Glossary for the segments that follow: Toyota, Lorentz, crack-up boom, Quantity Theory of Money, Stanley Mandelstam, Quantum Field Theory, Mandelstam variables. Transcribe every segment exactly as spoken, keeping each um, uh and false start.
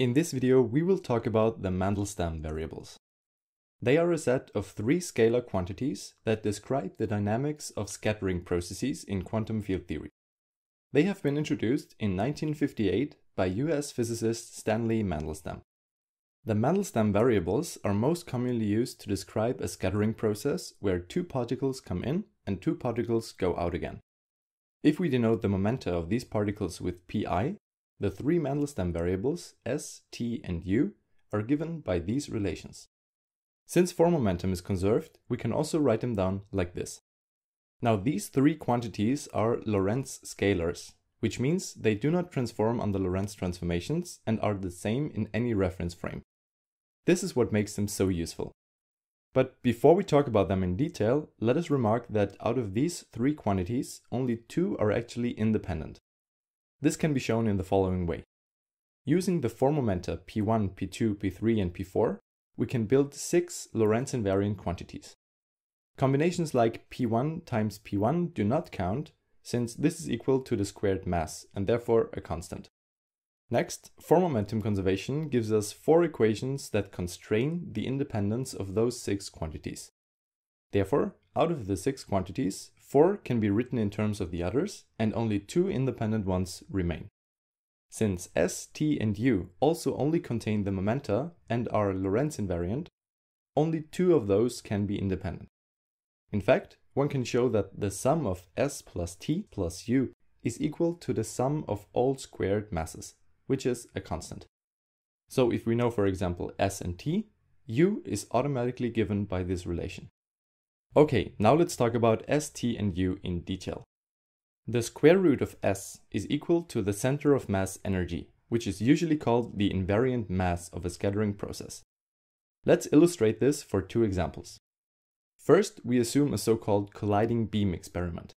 In this video, we will talk about the Mandelstam variables. They are a set of three scalar quantities that describe the dynamics of scattering processes in quantum field theory. They have been introduced in nineteen fifty-eight by U S physicist Stanley Mandelstam. The Mandelstam variables are most commonly used to describe a scattering process where two particles come in and two particles go out again. If we denote the momenta of these particles with pi, the three Mandelstam variables, s, t, and u, are given by these relations. Since four momentum is conserved, we can also write them down like this. Now these three quantities are Lorentz scalars, which means they do not transform under Lorentz transformations and are the same in any reference frame. This is what makes them so useful. But before we talk about them in detail, let us remark that out of these three quantities, only two are actually independent. This can be shown in the following way. Using the four momenta p one, p two, p three, and p four, we can build six Lorentz invariant quantities. Combinations like p one times p one do not count, since this is equal to the squared mass, and therefore a constant. Next, four momentum conservation gives us four equations that constrain the independence of those six quantities. Therefore, out of the six quantities, four can be written in terms of the others, and only two independent ones remain. Since s, t, and u also only contain the momenta and are Lorentz invariant, only two of those can be independent. In fact, one can show that the sum of s plus t plus u is equal to the sum of all squared masses, which is a constant. So if we know, for example, s and t, u is automatically given by this relation. Okay, now let's talk about s, t, and u in detail. The square root of s is equal to the center of mass energy, which is usually called the invariant mass of a scattering process. Let's illustrate this for two examples. First, we assume a so-called colliding beam experiment.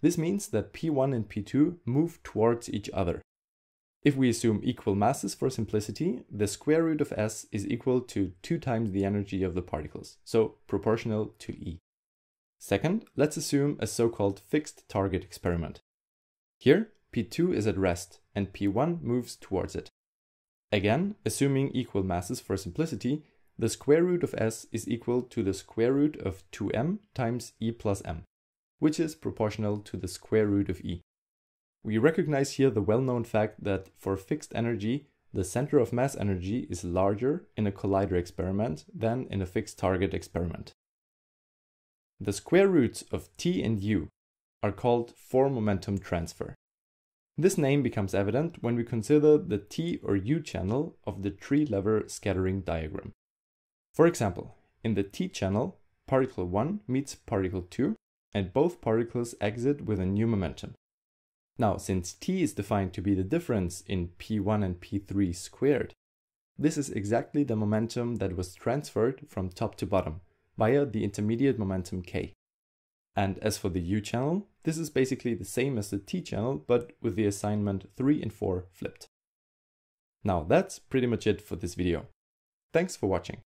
This means that p one and p two move towards each other. If we assume equal masses for simplicity, the square root of s is equal to two times the energy of the particles, so proportional to E. Second, let's assume a so-called fixed target experiment. Here, p two is at rest and p one moves towards it. Again, assuming equal masses for simplicity, the square root of s is equal to the square root of two m times E plus m, which is proportional to the square root of E. We recognize here the well-known fact that for fixed energy, the center of mass energy is larger in a collider experiment than in a fixed target experiment. The square roots of t and u are called four momentum transfer. This name becomes evident when we consider the t or u channel of the three-lever scattering diagram. For example, in the t channel, particle one meets particle two, and both particles exit with a new momentum. Now, since t is defined to be the difference in p one and p three squared, this is exactly the momentum that was transferred from top to bottom via the intermediate momentum k. And as for the u channel, this is basically the same as the t channel, but with the assignment three and four flipped. Now that's pretty much it for this video. Thanks for watching.